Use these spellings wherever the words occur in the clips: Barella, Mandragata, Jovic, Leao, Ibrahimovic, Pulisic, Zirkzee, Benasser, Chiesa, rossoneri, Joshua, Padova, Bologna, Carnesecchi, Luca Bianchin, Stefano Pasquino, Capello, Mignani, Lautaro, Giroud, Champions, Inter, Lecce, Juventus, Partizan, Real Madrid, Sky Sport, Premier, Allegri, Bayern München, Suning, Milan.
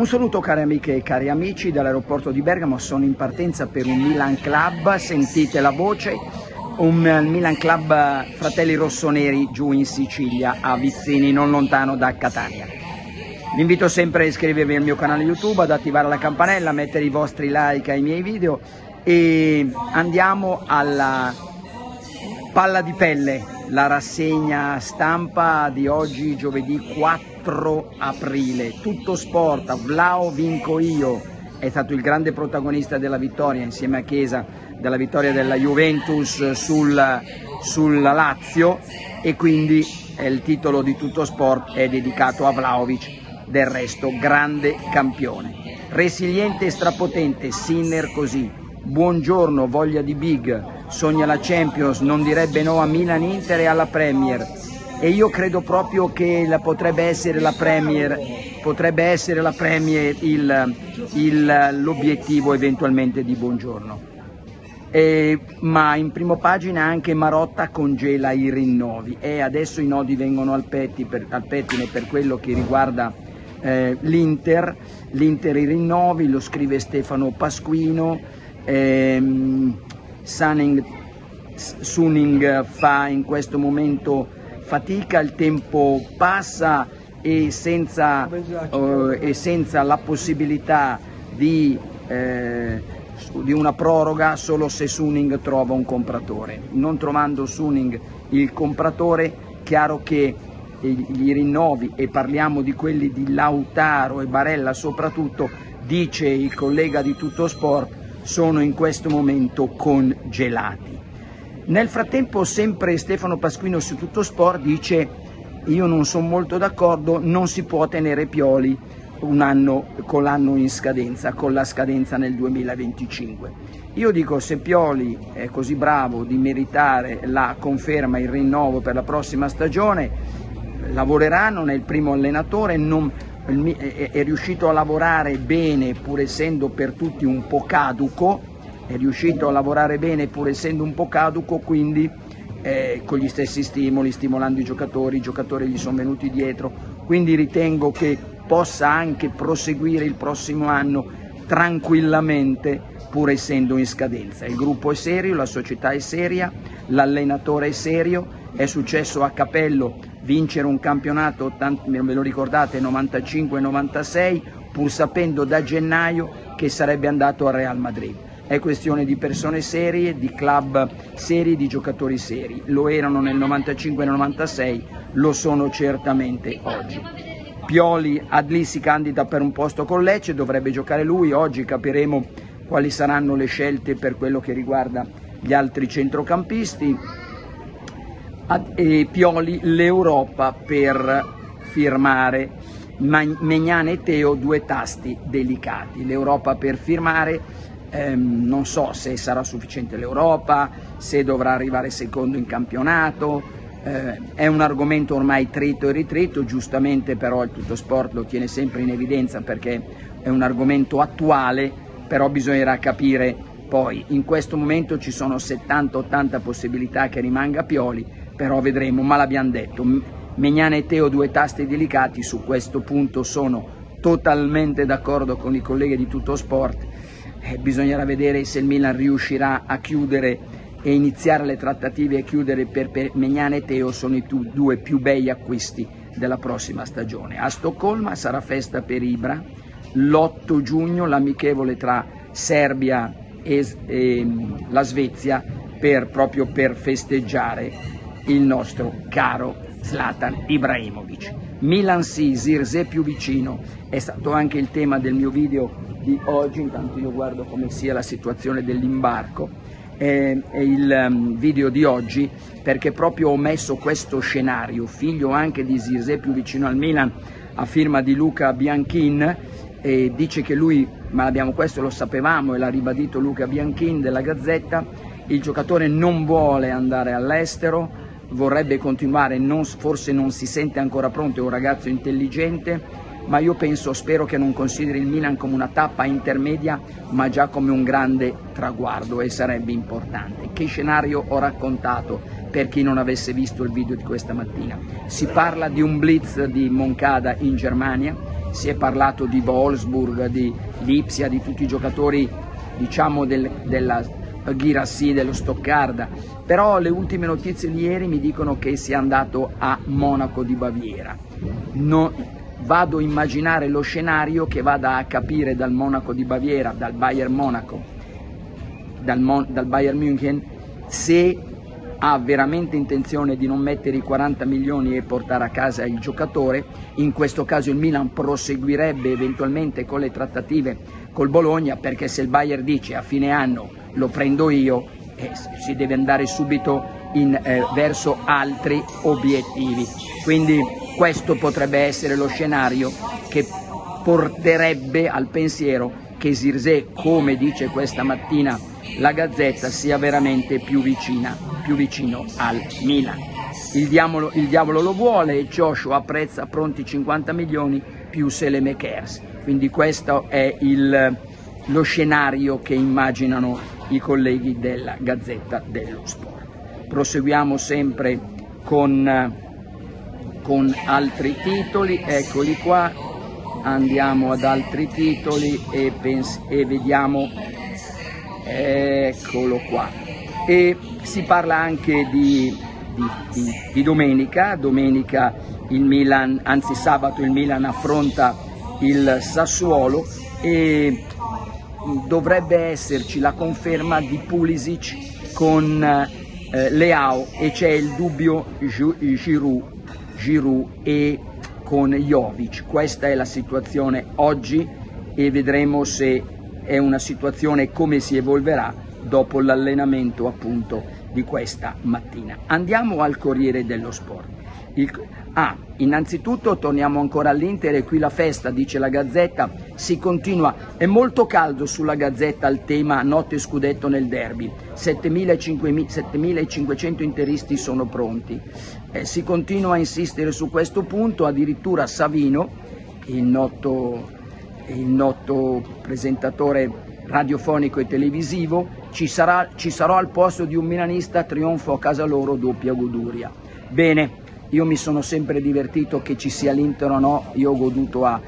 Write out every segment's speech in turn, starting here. Un saluto care amiche e cari amici dall'aeroporto di Bergamo, sono in partenza per un Milan Club, sentite la voce, un Milan Club Fratelli Rossoneri giù in Sicilia, a Vizzini, non lontano da Catania. Vi invito sempre a iscrivervi al mio canale YouTube, ad attivare la campanella, a mettere i vostri like ai miei video e andiamo alla Palla di Pelle, la rassegna stampa di oggi, giovedì 4 aprile. Tutto sport, Vlao vinco io, è stato il grande protagonista della vittoria, insieme a Chiesa, della vittoria della Juventus sulla Lazio, e quindi il titolo di Tutto Sport è dedicato a Vlahović, del resto grande campione. Resiliente e strapotente, Sinner così. Buongiorno, voglia di big. Sogna la Champions, non direbbe no a Milan, Inter e alla Premier, e io credo proprio che potrebbe essere la Premier l'obiettivo eventualmente di Buongiorno. Ma in prima pagina anche Marotta congela i rinnovi e adesso i nodi vengono al pettine per quello che riguarda l'Inter i rinnovi, lo scrive Stefano Pasquino. Suning fa in questo momento fatica, il tempo passa e senza la possibilità di una proroga, solo se Suning trova un compratore. Non trovando Suning il compratore, chiaro che i rinnovi, e parliamo di quelli di Lautaro e Barella soprattutto, dice il collega di Tutto Sport, sono in questo momento congelati. Nel frattempo sempre Stefano Pasquino su Tutto Sport dice: io non sono molto d'accordo, non si può tenere Pioli un anno con l'anno in scadenza, con la scadenza nel 2025. Io dico, se Pioli è così bravo di meritare la conferma, il rinnovo per la prossima stagione, lavorerà, non è il primo allenatore, è riuscito a lavorare bene pur essendo per tutti un po' caduco, quindi con gli stessi stimoli, stimolando i giocatori gli sono venuti dietro, quindi ritengo che possa anche proseguire il prossimo anno tranquillamente pur essendo in scadenza. Il gruppo è serio, la società è seria, l'allenatore è serio. È successo a Capello, vincere un campionato, ve lo ricordate, 95-96, pur sapendo da gennaio che sarebbe andato al Real Madrid. È questione di persone serie, di club seri, di giocatori seri. Lo erano nel 95-96, lo sono certamente oggi. Pioli, Adli si candida per un posto con Lecce, dovrebbe giocare lui. Oggi capiremo quali saranno le scelte per quello che riguarda gli altri centrocampisti. E Pioli, l'Europa per firmare, Maignan e Teo, due tasti delicati. L'Europa per firmare, non so se sarà sufficiente l'Europa, se dovrà arrivare secondo in campionato, è un argomento ormai trito e ritrito, giustamente però il Tutto Sport lo tiene sempre in evidenza perché è un argomento attuale, però bisognerà capire poi. In questo momento ci sono 70-80 possibilità che rimanga Pioli, però vedremo, ma l'abbiamo detto, Maignan e Teo, due tasti delicati. Su questo punto sono totalmente d'accordo con i colleghi di Tutto Sport, bisognerà vedere se il Milan riuscirà a chiudere e iniziare le trattative e chiudere per Maignan e Teo, sono i due più bei acquisti della prossima stagione. A Stoccolma sarà festa per Ibra, l'8 giugno l'amichevole tra Serbia e la Svezia proprio per festeggiare il nostro caro Zlatan Ibrahimovic. Milan sì, Zirkzee più vicino, è stato anche il tema del mio video di oggi. Intanto io guardo come sia la situazione dell'imbarco, e il video di oggi, perché proprio ho messo questo scenario, figlio anche di Zirkzee più vicino al Milan, a firma di Luca Bianchin, e dice che lui, ma l'abbiamo, questo lo sapevamo e l'ha ribadito Luca Bianchin della Gazzetta, il giocatore non vuole andare all'estero, vorrebbe continuare, forse non si sente ancora pronto, è un ragazzo intelligente, ma io spero che non consideri il Milan come una tappa intermedia, ma già come un grande traguardo, e sarebbe importante. Che scenario ho raccontato per chi non avesse visto il video di questa mattina? Si parla di un blitz di Moncada in Germania, si è parlato di Wolfsburg, di Lipsia, di tutti i giocatori diciamo della Girassi, dello Stoccarda, però le ultime notizie di ieri mi dicono che sia andato a Monaco di Baviera. Vado a immaginare lo scenario che vada a capire dal Monaco di Baviera, dal Bayern Monaco, dal Bayern München, se ha veramente intenzione di non mettere i 40 milioni e portare a casa il giocatore. In questo caso il Milan proseguirebbe eventualmente con le trattative col Bologna, perché se il Bayern dice a fine anno lo prendo io, si deve andare subito verso altri obiettivi. Quindi questo potrebbe essere lo scenario che porterebbe al pensiero che Zirkzee, come dice questa mattina la Gazzetta, sia veramente più vicino al Milan. Il diavolo lo vuole e Joshua apprezza pronti 50 milioni più Selemekers. Quindi questo è lo scenario che immaginano i colleghi della Gazzetta dello Sport. Proseguiamo sempre con altri titoli, eccoli qua, andiamo ad altri titoli e vediamo, eccolo qua, e si parla anche di domenica il Milan, anzi sabato il Milan affronta il Sassuolo e dovrebbe esserci la conferma di Pulisic con Leao, e c'è il dubbio Giroud e con Jovic. Questa è la situazione oggi e vedremo se è una situazione, come si evolverà dopo l'allenamento appunto di questa mattina. Andiamo al Corriere dello Sport. Innanzitutto torniamo ancora all'Inter e qui la festa, dice la Gazzetta, si continua. È molto caldo sulla Gazzetta il tema notte scudetto nel derby. 7.500 interisti sono pronti. Si continua a insistere su questo punto, addirittura Savino, il noto presentatore radiofonico e televisivo, ci sarò al posto di un milanista, trionfo a casa loro, doppia goduria. Bene. Io mi sono sempre divertito che ci sia l'Inter o no, io ho goduto a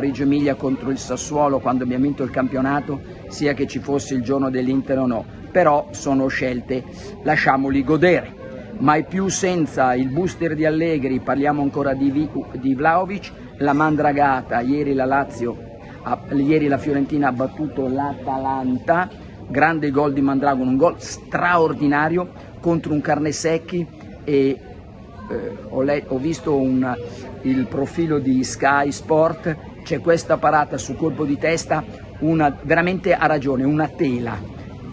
Reggio Emilia contro il Sassuolo quando abbiamo vinto il campionato, sia che ci fosse il giorno dell'Inter o no, però sono scelte, lasciamoli godere. Mai più senza il booster di Allegri, parliamo ancora di Vlahović, la Mandragata, ieri la Fiorentina ha battuto l'Atalanta, grande gol di Mandragata, un gol straordinario contro un Carnesecchi e... ho visto il profilo di Sky Sport, c'è questa parata su colpo di testa, veramente ha ragione, una tela,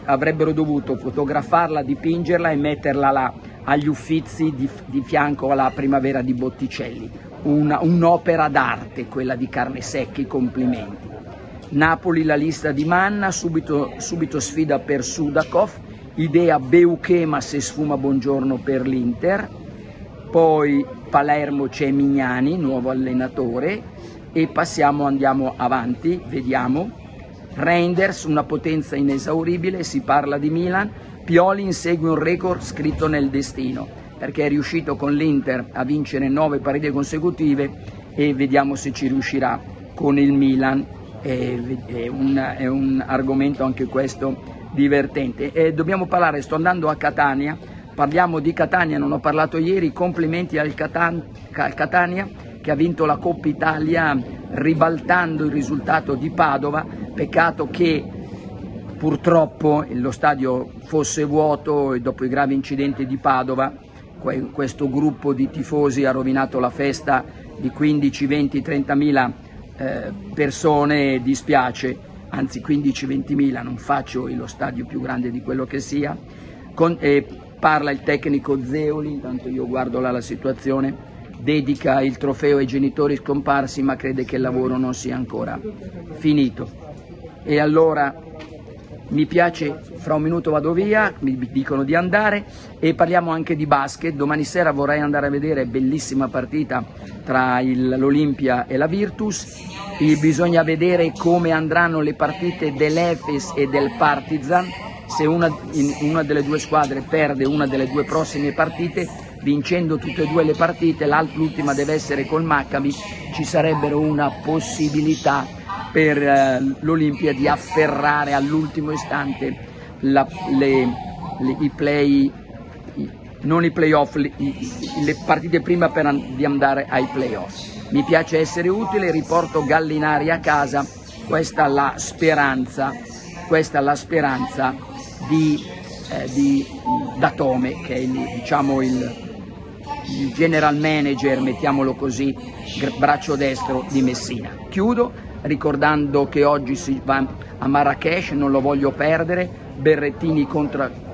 avrebbero dovuto fotografarla, dipingerla e metterla là agli Uffizi di fianco alla Primavera di Botticelli, un'opera d'arte quella di Carnesecchi, complimenti. Napoli, la lista di Manna, subito sfida per Sudakov, idea Beuchema se sfuma Buongiorno per l'Inter. Poi Palermo c'è Mignani, nuovo allenatore, e andiamo avanti, vediamo. Reinders, una potenza inesauribile, si parla di Milan. Pioli insegue un record scritto nel destino, perché è riuscito con l'Inter a vincere 9 partite consecutive e vediamo se ci riuscirà con il Milan. È un argomento anche questo divertente. Dobbiamo parlare, sto andando a Catania. Parliamo di Catania, non ho parlato ieri, complimenti al Catania che ha vinto la Coppa Italia ribaltando il risultato di Padova, peccato che purtroppo lo stadio fosse vuoto e dopo i gravi incidenti di Padova questo gruppo di tifosi ha rovinato la festa di 15, 20, 30.000 persone, dispiace, anzi 15, 20.000, non faccio lo stadio più grande di quello che sia. Parla il tecnico Zeoli, intanto io guardo là la situazione, dedica il trofeo ai genitori scomparsi ma crede che il lavoro non sia ancora finito. E allora mi piace, fra un minuto vado via, mi dicono di andare, e parliamo anche di basket. Domani sera vorrei andare a vedere, bellissima partita tra l'Olimpia e la Virtus, e bisogna vedere come andranno le partite dell'Efes e del Partizan. Se una delle due squadre perde una delle due prossime partite vincendo tutte e due le partite, l'ultima deve essere col Maccabi, ci sarebbero una possibilità per l'Olimpia di afferrare all'ultimo istante le partite prima di andare ai playoff. Mi piace essere utile, riporto Gallinari a casa, questa è la speranza di Datome, che è il general manager, mettiamolo così, braccio destro di Messina. Chiudo ricordando che oggi si va a Marrakech, non lo voglio perdere, Berrettini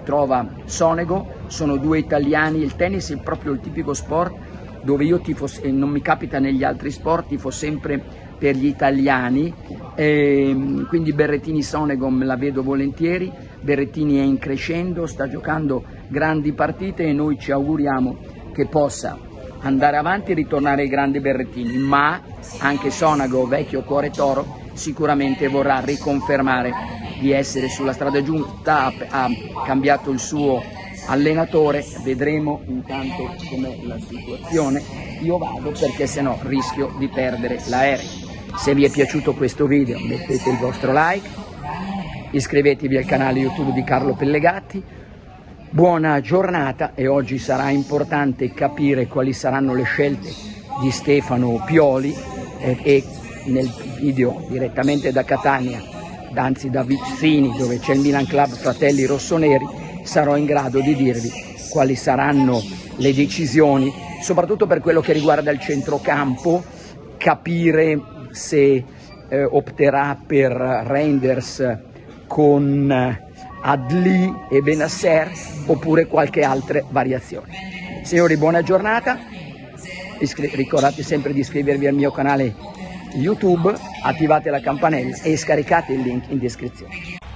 trova Sonego, sono due italiani, il tennis è proprio il tipico sport dove io tifo, e non mi capita negli altri sport, tifo sempre per gli italiani, e quindi Berrettini Sonego me la vedo volentieri. Berrettini è in crescendo, sta giocando grandi partite e noi ci auguriamo che possa andare avanti e ritornare ai grandi Berrettini, ma anche Sonego, vecchio cuore toro, sicuramente vorrà riconfermare di essere sulla strada giusta, ha cambiato il suo allenatore, vedremo intanto com'è la situazione. Io vado perché sennò rischio di perdere l'aereo. Se vi è piaciuto questo video mettete il vostro like, iscrivetevi al canale YouTube di Carlo Pellegatti. Buona giornata, e oggi sarà importante capire quali saranno le scelte di Stefano Pioli, e nel video direttamente da Catania, anzi da Vizzini, dove c'è il Milan Club Fratelli Rossoneri, sarò in grado di dirvi quali saranno le decisioni, soprattutto per quello che riguarda il centrocampo, capire se opterà per Reinders con Adli e Benasser oppure qualche altra variazione. Signori, buona giornata, ricordate sempre di iscrivervi al mio canale YouTube, attivate la campanella e scaricate il link in descrizione.